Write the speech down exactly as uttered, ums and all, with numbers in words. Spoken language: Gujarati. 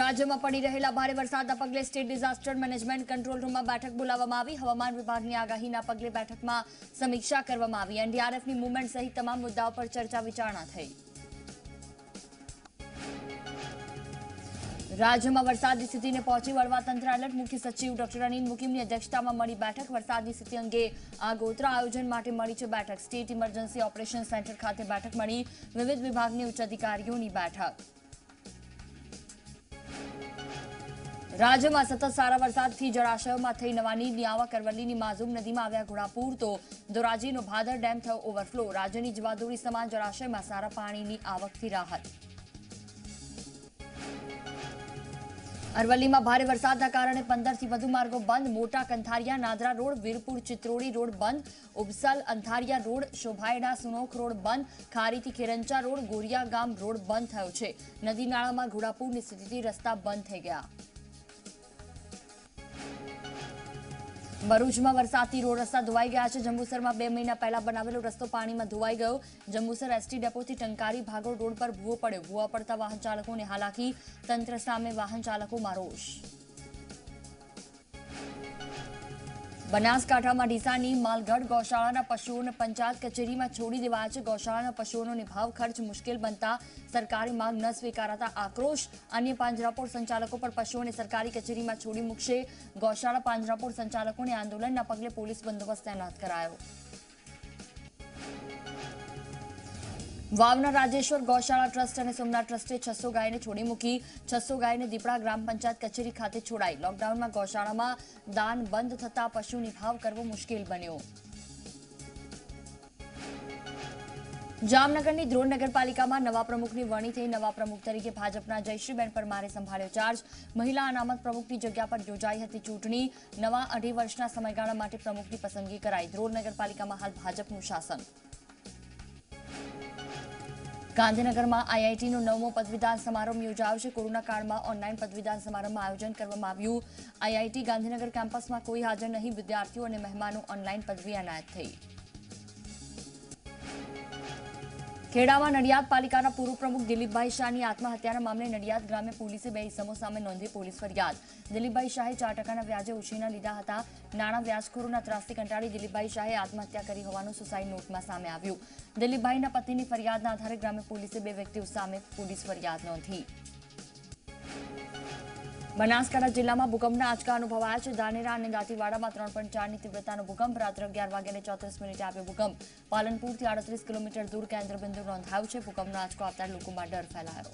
રાજ્યમાં પડી રહેલા ભારે વરસાદના પગલે સ્ટેટ ડિઝાસ્ટર મેનેજમેન્ટ કંટ્રોલ રૂમમાં બેઠક બોલાવવામાં આવી. હવામાન વિભાગની આગાહીના પગલે બેઠકમાં સમીક્ષા કરવામાં આવી. એનડીઆરએફની મૂવમેન્ટ સહિત તમામ મુદ્દાઓ પર ચર્ચા વિચારણા થઈ. રાજ્યમાં વરસાદની સ્થિતિને પહોંચી વળવા તંત્ર એલર્ટ. મુખ્ય સચિવ ડોક્ટર અનિલ મુકીમની અધ્યક્ષતામાં મળી બેઠક. વરસાદની સ્થિતિ અંગે આગોતરા આયોજન માટે મળી છે બેઠક. સ્ટેટ ઇમરજન્સી ઓપરેશન સેન્ટર ખાતે બેઠક મળી. વિવિધ વિભાગની ઉચ્ચ અધિકારીઓની બેઠક. રાજ્યમાં સતત સારા વરસાદથી જળાશયોમાં થઈ નવા નીરની આવક. અરવલ્લીની માઝુમ નદીમાં આવ્યા ઘોડાપૂર તો ધોરાજીનો ભાદર ડેમ થયો ઓવરફ્લો. રાજ્યની જવાદોરી સમાન જળાશયમાં સારા પાણીની આવકથી રાહત. અરવલ્લીમાં ભારે વરસાદના કારણે પંદરથી વધુ માર્ગો બંધ. મોટા કંથારિયા નાદરા રોડ, વીરપુર ચિત્રોડી રોડ બંધ. ઉપસલ અંથારિયા રોડ, શોભાયડા સુનોખ રોડ બંધ. ખારીથી ખેરંચા રોડ, ગોરિયા ગામ રોડ બંધ થયો છે. નદી નાળામાં ઘોડાપૂરની સ્થિતિથી રસ્તા બંધ થઈ ગયા. ભરૂચમાં વરસાદથી રોડ રસ્તા ધોવાઈ ગયા છે. જંબુસરમાં બે મહિના પહેલા બનાવેલો રસ્તો પાણીમાં ધોવાઈ ગયો. જંબુસર એસટી ડેપોથી ટંકારી ભાગોળ રોડ પર ભૂવો પડ્યો. ભૂવા પડતા વાહન ચાલકોને હાલાકી. તંત્ર સામે વાહન ચાલકોમાં રોષ. બનાસકાંઠામાં ડીસાની માલગઢ ગૌશાળાના પશુઓને પંચાયત કચેરીમાં છોડી દેવાયા છે. ગૌશાળાના પશુઓનો નિભાવ ખર્ચ મુશ્કેલ બનતા સરકારી માંગ ન સ્વીકારાતા આક્રોશ. અન્ય પાંજરાપોળ સંચાલકો પર પશુઓને સરકારી કચેરીમાં છોડી મૂકશે. ગૌશાળા પાંજરાપોળ સંચાલકોને આંદોલનના પગલે પોલીસ બંદોબસ્ત તૈનાત કરાયો. વાવના રાજેશ્વર ગૌશાળા ટ્રસ્ટ અને સોમનાથ ટ્રસ્ટે છસો ગાયને છોડી મૂકી. છસો ગાયને દીપડા ગ્રામ પંચાયત કચેરી ખાતે છોડાઈ. લોકડાઉનમાં ગૌશાળામાં દાન બંધ થતા પશુ નિભાવ કરવો મુશ્કેલ બન્યો. જામનગરની ધ્રોલ નગરપાલિકામાં નવા પ્રમુખની વરણી થઈ. નવા પ્રમુખ તરીકે ભાજપના જયશ્રીબેન પરમારે સંભાળ્યો ચાર્જ. મહિલા અનામત પ્રમુખની જગ્યા પર યોજાઈ હતી ચૂંટણી. નવા અઢી વર્ષના સમયગાળા માટે પ્રમુખની પસંદગી કરાઈ. ધ્રોલ નગરપાલિકામાં હાલ ભાજપનું શાસન. ગાંધીનગરમાં આઈઆઈટીનો નવમો પદવીદાન સમારોહ યોજાયો છે. કોરોના કાળમાં ઓનલાઈન પદવીદાન સમારોહમાં આયોજન કરવામાં આવ્યું. આઈઆઈટી ગાંધીનગર કેમ્પસમાં કોઈ હાજર નહીં. વિદ્યાર્થીઓ અને મહેમાનો ઓનલાઈન પદવી એનાયત થઈ. ખેડામાં નડિયાદ પાલિકાના પૂર્વ પ્રમુખ દિલીપભાઈ શાહની આત્મહત્યાના મામલે નડિયાદ ગ્રામે પોલીસે બે ઇસમો સામે નોંધી પોલીસ ફરિયાદ. દિલીપભાઈ શાહે ચાર ટકાના વ્યાજે ઉછીના લીધા હતા. નાણાં વ્યાજખોરોના ત્રાસથી કંટાળી દિલીપભાઈ શાહે આત્મહત્યા કરી હોવાનું સુસાઇડ નોટમાં સામે આવ્યું. દિલીપભાઈના પતિની ફરિયાદના આધારે ગ્રામે પોલીસે બે વ્યક્તિઓ સામે પોલીસ ફરિયાદ નોંધી. બનાસકાંઠા જિલ્લામાં ભૂકંપના આંચકા અનુભવાયા છે. ધાનેરા અને દાંતીવાડામાં ત્રણ પોઈન્ટ ચારની તીવ્રતાનો ભૂકંપ. રાત્રે અગિયાર વાગ્યાને ચોત્રીસ મિનિટે આવ્યો ભૂકંપ. પાલનપુરથી આડત્રીસ કિલોમીટર દૂર કેન્દ્રબિંદુ નોંધાયું છે. ભૂકંપનો આંચકો આવતા લોકોમાં ડર ફેલાયો.